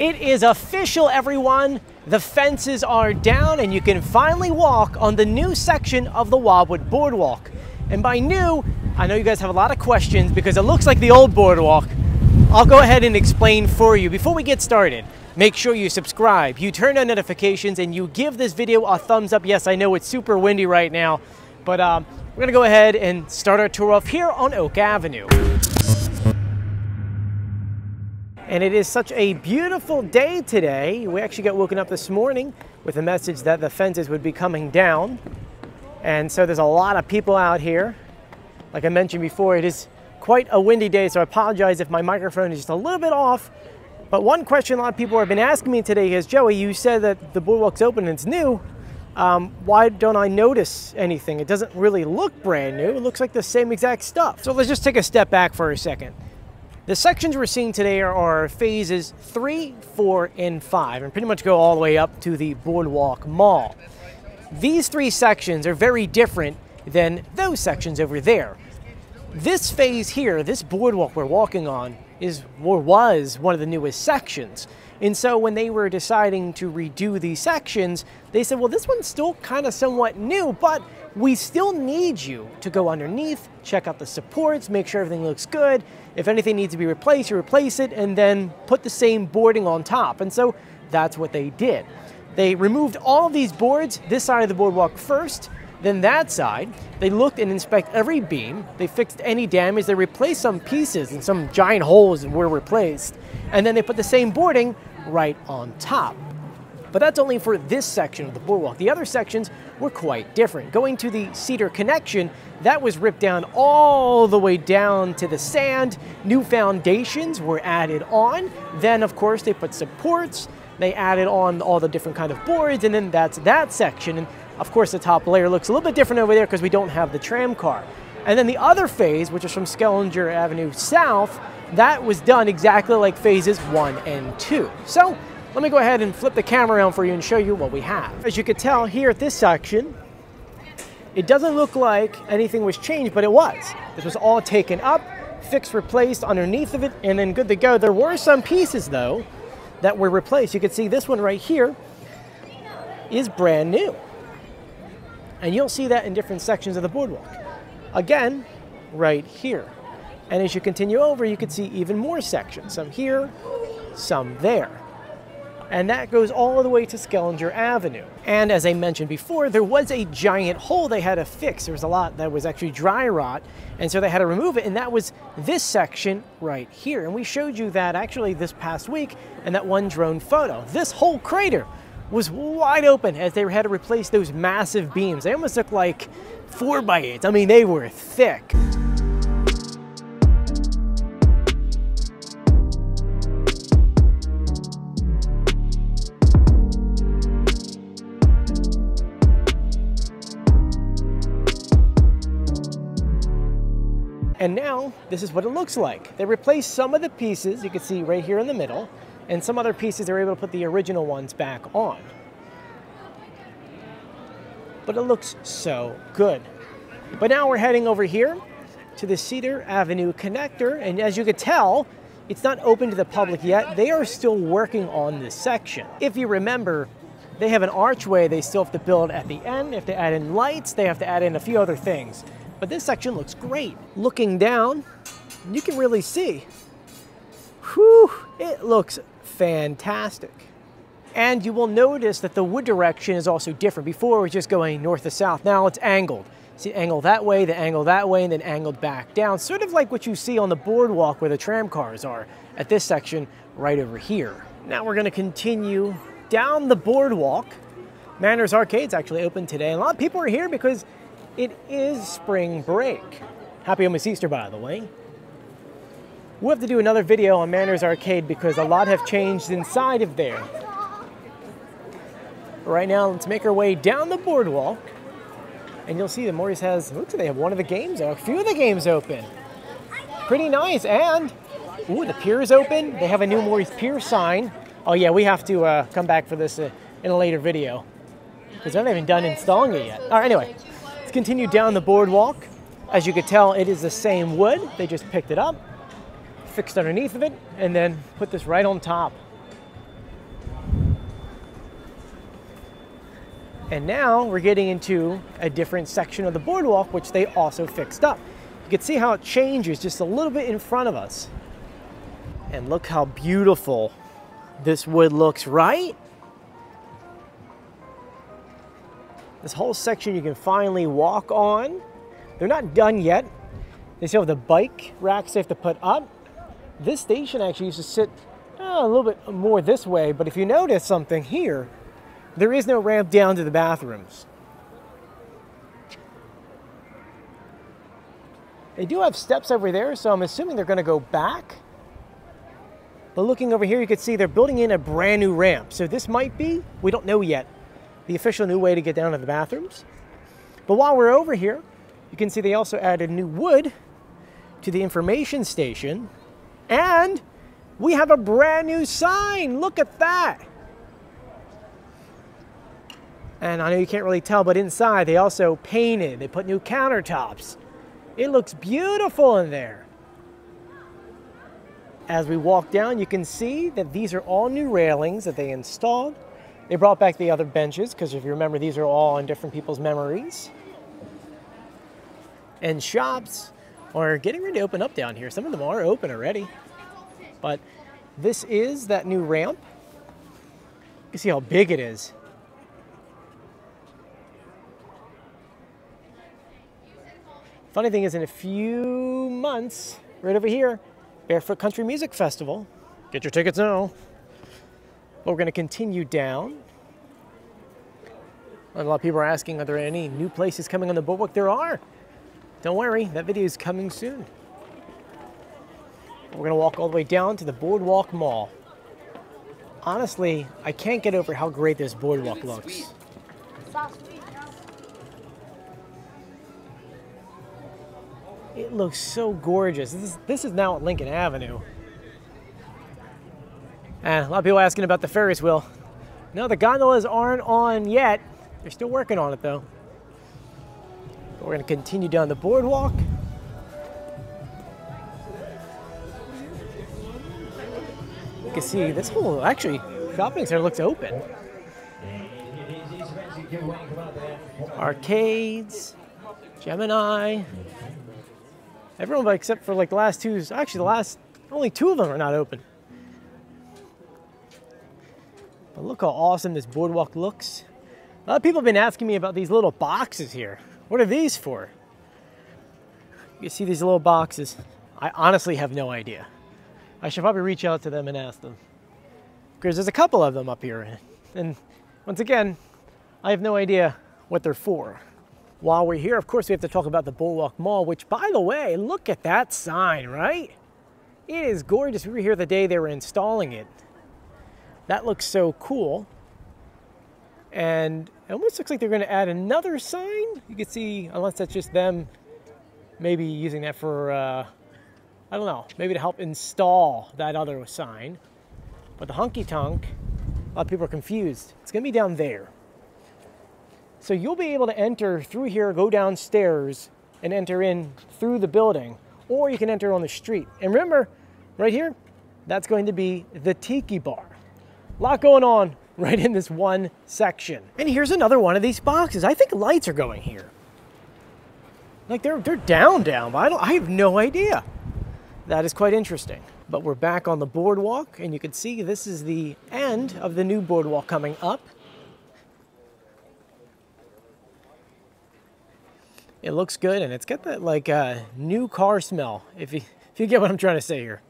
It is official, everyone. The fences are down and you can finally walk on the new section of the Wildwood Boardwalk. And by new, I know you guys have a lot of questions because it looks like the old boardwalk. I'll go ahead and explain for you. Before we get started, make sure you subscribe, you turn on notifications, and you give this video a thumbs up. Yes, I know it's super windy right now, but we're gonna go ahead and start our tour off here on Oak Avenue. And it is such a beautiful day today. We actually got woken up this morning with a message that the fences would be coming down. And so there's a lot of people out here. Like I mentioned before, it is quite a windy day, so I apologize if my microphone is just a little bit off. But one question a lot of people have been asking me today is, Joey, you said that the boardwalk's open and it's new. Why don't I notice anything? It doesn't really look brand new. It looks like the same exact stuff. So let's just take a step back for a second. The sections we're seeing today are phases 3, 4, and 5, and pretty much go all the way up to the Boardwalk Mall. These three sections are very different than those sections over there. This phase here, this boardwalk we're walking on, is or was one of the newest sections. And so when they were deciding to redo these sections, they said, well, this one's still kind of somewhat new, but we still need you to go underneath, check out the supports, make sure everything looks good. If anything needs to be replaced, you replace it, and then put the same boarding on top. And so that's what they did. They removed all of these boards, this side of the boardwalk first, then that side. They looked and inspected every beam. They fixed any damage. They replaced some pieces and some giant holes were replaced. And then they put the same boarding right on top. But that's only for this section of the boardwalk. The other sections were quite different. Going to the Cedar connection, that was ripped down all the way down to the sand. New foundations were added on. Then, of course, they put supports. They added on all the different kind of boards, and then that's that section. And of course, the top layer looks a little bit different over there because we don't have the tram car. And then the other phase, which is from Schellinger Avenue South, that was done exactly like phases 1 and 2. So let me go ahead and flip the camera around for you and show you what we have. As you can tell here at this section, it doesn't look like anything was changed, but it was. This was all taken up, fixed, replaced underneath of it, and then good to go. There were some pieces though that were replaced. You can see this one right here is brand new. And you'll see that in different sections of the boardwalk. Again, right here. And as you continue over, you can see even more sections, some here, some there. And that goes all the way to Schellinger Avenue. And as I mentioned before, there was a giant hole they had to fix. There was a lot that was actually dry rot, and so they had to remove it, and that was this section right here. And we showed you that actually this past week in that one drone photo. This whole crater was wide open as they had to replace those massive beams. They almost looked like 4x8s. I mean, they were thick. And now, this is what it looks like. They replaced some of the pieces, you can see right here in the middle, and some other pieces they were able to put the original ones back on. But it looks so good. But now we're heading over here to the Cedar Avenue connector, and as you can tell, it's not open to the public yet. They are still working on this section. If you remember, they have an archway they still have to build at the end. They have to add in lights, they have to add in a few other things. But this section looks great. Looking down, you can really see. Whew, it looks fantastic. And you will notice that the wood direction is also different. Before it was just going north to south, now it's angled. See, angle that way, the angle that way, and then angled back down. Sort of like what you see on the boardwalk where the tram cars are at this section right over here. Now we're gonna continue down the boardwalk. Morey's Arcade's actually open today. And a lot of people are here because it is spring break. Happy almost Easter, by the way. We'll have to do another video on Morey's Arcade because a lot have changed inside of there. But right now, let's make our way down the boardwalk. And you'll see that Morey's has, looks like they have one of the games, or a few of the games open. Pretty nice, and, ooh, the pier is open. They have a new Morey's Pier sign. Oh yeah, we have to come back for this in a later video because they're not even done installing it yet. All right, anyway. Continue down the boardwalk. As you could tell, it is the same wood. They just picked it up, fixed underneath of it, and then put this right on top. And now we're getting into a different section of the boardwalk, which they also fixed up. You can see how it changes just a little bit in front of us. And look how beautiful this wood looks, right? This whole section you can finally walk on. They're not done yet. They still have the bike racks they have to put up. This station actually used to sit a little bit more this way, but if you notice something here, there is no ramp down to the bathrooms. They do have steps over there, so I'm assuming they're going to go back. But looking over here, you can see they're building in a brand new ramp. So this might be, we don't know yet, the official new way to get down to the bathrooms. But while we're over here, you can see they also added new wood to the information station. And we have a brand new sign. Look at that. And I know you can't really tell, but inside they also painted. They put new countertops. It looks beautiful in there. As we walk down, you can see that these are all new railings that they installed. They brought back the other benches, because if you remember, these are all in different people's memories. And shops are getting ready to open up down here. Some of them are open already. But this is that new ramp. You can see how big it is. Funny thing is, in a few months, right over here, Barefoot Country Music Festival. Get your tickets now. But we're going to continue down. A lot of people are asking, are there any new places coming on the boardwalk? There are. Don't worry, that video is coming soon. We're going to walk all the way down to the Boardwalk Mall. Honestly, I can't get over how great this boardwalk looks. It looks so gorgeous. This is now at Lincoln Avenue. And a lot of people asking about the Ferris wheel. No, the gondolas aren't on yet. They're still working on it though. But we're gonna continue down the boardwalk. You can see this whole, actually, shopping center looks open. Arcades, Gemini. Everyone but except for like the last two, actually the last, only two of them are not open. But look how awesome this boardwalk looks. A lot of people have been asking me about these little boxes here. What are these for? You see these little boxes. I honestly have no idea. I should probably reach out to them and ask them. Because there's a couple of them up here. And once again, I have no idea what they're for. While we're here, of course, we have to talk about the Boardwalk Mall, which, by the way, look at that sign, right? It is gorgeous. We were here the day they were installing it. That looks so cool. And it almost looks like they're going to add another sign. You can see, unless that's just them maybe using that for, I don't know, maybe to help install that other sign. But the honky tonk, a lot of people are confused. It's going to be down there. So you'll be able to enter through here, go downstairs, and enter in through the building, or you can enter on the street. And remember, right here, that's going to be the Tiki Bar. A lot going on right in this one section. And here's another one of these boxes. I think lights are going here. Like they're down, but I have no idea. That is quite interesting. But we're back on the boardwalk, and you can see this is the end of the new boardwalk coming up. It looks good, and it's got that like new car smell, if you get what I'm trying to say here.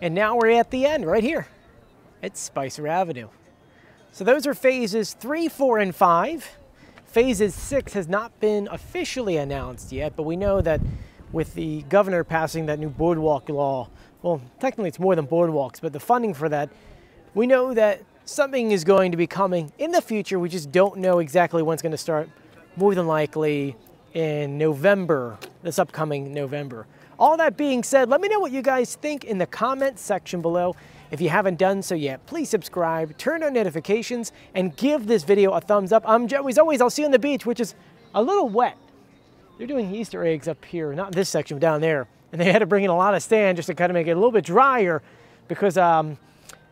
And now we're at the end right here. It's Spicer Avenue. So those are phases 3, 4, and 5. Phases 6 has not been officially announced yet, but we know that with the governor passing that new boardwalk law, well, technically it's more than boardwalks, but the funding for that, we know that something is going to be coming in the future. We just don't know exactly when it's going to start. More than likely in November, this upcoming November. All that being said, let me know what you guys think in the comments section below. If you haven't done so yet, please subscribe, turn on notifications, and give this video a thumbs up. I'm Joe, as always, I'll see you on the beach, which is a little wet. They're doing Easter eggs up here, not this section, but down there. And they had to bring in a lot of sand just to kind of make it a little bit drier because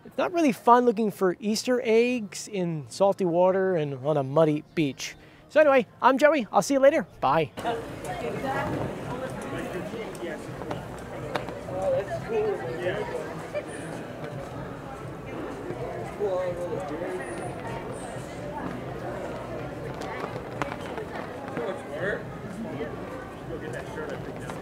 It's not really fun looking for Easter eggs in salty water and on a muddy beach. So anyway, I'm Joey. I'll see you later. Bye. Go get that shirt, I think.